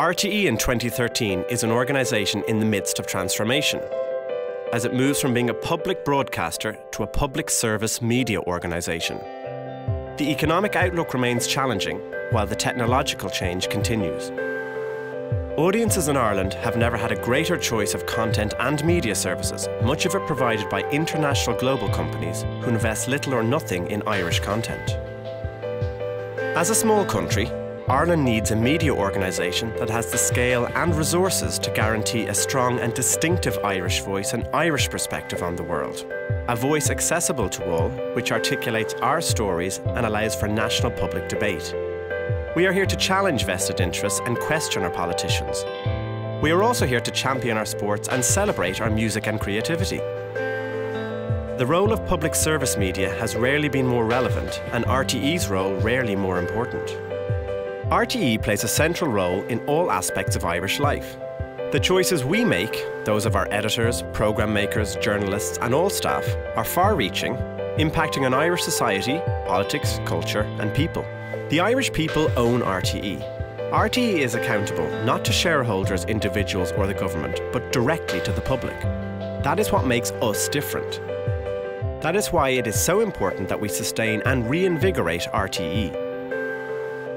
RTÉ in 2013 is an organisation in the midst of transformation, as it moves from being a public broadcaster to a public service media organisation. The economic outlook remains challenging, while the technological change continues. Audiences in Ireland have never had a greater choice of content and media services, much of it provided by international global companies who invest little or nothing in Irish content. As a small country, Ireland needs a media organisation that has the scale and resources to guarantee a strong and distinctive Irish voice and Irish perspective on the world. A voice accessible to all, which articulates our stories and allows for national public debate. We are here to challenge vested interests and question our politicians. We are also here to champion our sports and celebrate our music and creativity. The role of public service media has rarely been more relevant, and RTÉ's role rarely more important. RTÉ plays a central role in all aspects of Irish life. The choices we make, those of our editors, programme makers, journalists and all staff, are far-reaching, impacting on Irish society, politics, culture and people. The Irish people own RTÉ. RTÉ is accountable not to shareholders, individuals or the government, but directly to the public. That is what makes us different. That is why it is so important that we sustain and reinvigorate RTÉ.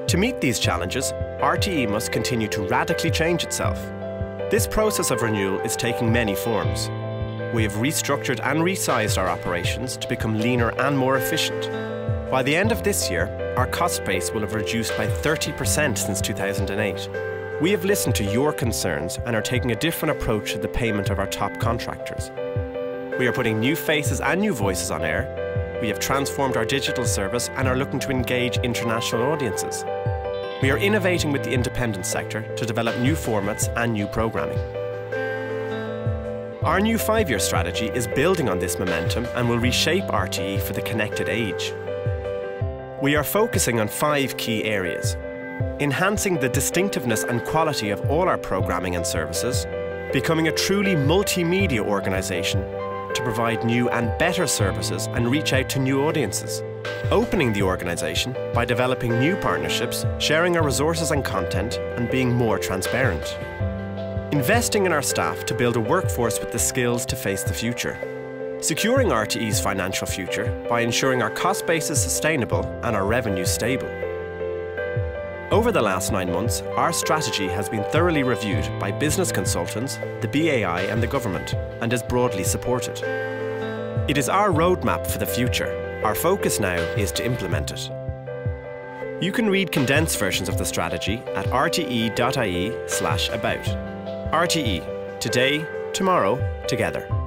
To meet these challenges, RTÉ must continue to radically change itself. This process of renewal is taking many forms. We have restructured and resized our operations to become leaner and more efficient. By the end of this year, our cost base will have reduced by 30% since 2008. We have listened to your concerns and are taking a different approach to the payment of our top contractors. We are putting new faces and new voices on air. We have transformed our digital service and are looking to engage international audiences. We are innovating with the independent sector to develop new formats and new programming. Our new 5-year strategy is building on this momentum and will reshape RTÉ for the connected age. We are focusing on 5 key areas: enhancing the distinctiveness and quality of all our programming and services, becoming a truly multimedia organisation to provide new and better services and reach out to new audiences. Opening the organisation by developing new partnerships, sharing our resources and content, and being more transparent. Investing in our staff to build a workforce with the skills to face the future. Securing RTÉ's financial future by ensuring our cost base is sustainable and our revenue stable. Over the last 9 months, our strategy has been thoroughly reviewed by business consultants, the BAI and the government, and is broadly supported. It is our roadmap for the future. Our focus now is to implement it. You can read condensed versions of the strategy at rte.ie/about. RTÉ, today, tomorrow, together.